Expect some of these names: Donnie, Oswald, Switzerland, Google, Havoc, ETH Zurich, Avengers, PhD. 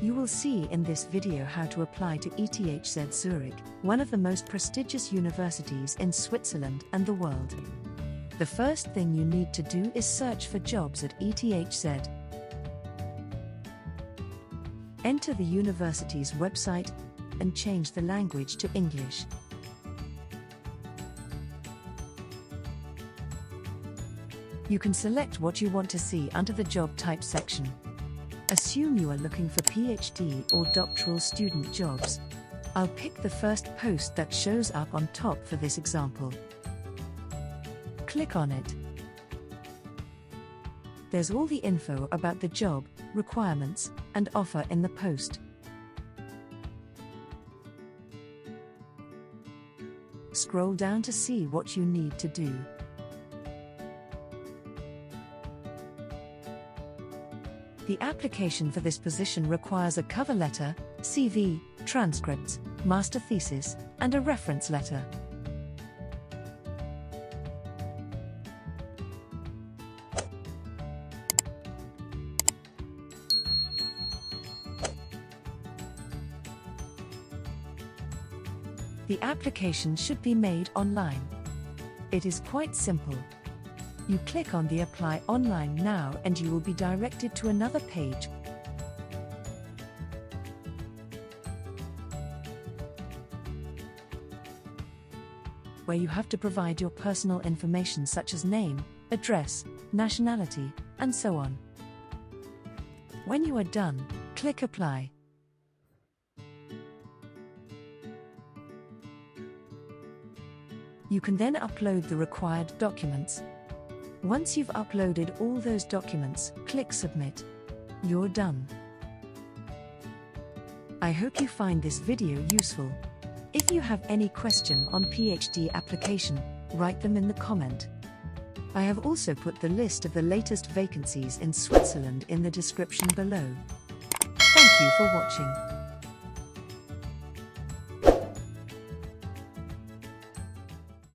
You will see in this video how to apply to ETH Zurich, one of the most prestigious universities in Switzerland and the world. The first thing you need to do is search for jobs at ETH. Enter the university's website and change the language to English. You can select what you want to see under the job type section. Assume you are looking for PhD or doctoral student jobs. I'll pick the first post that shows up on top for this example. Click on it. There's all the info about the job, requirements, and offer in the post. Scroll down to see what you need to do. The application for this position requires a cover letter, CV, transcripts, master thesis, and a reference letter. The application should be made online. It is quite simple. You click on the Apply Online Now and you will be directed to another page. Where you have to provide your personal information such as name, address, nationality, and so on. When you are done, click Apply. You can then upload the required documents. Once you've uploaded all those documents, click Submit. You're done. I hope you find this video useful. If you have any question on PhD application, write them in the comment. I have also put the list of the latest vacancies in Switzerland in the description below. Thank you for watching.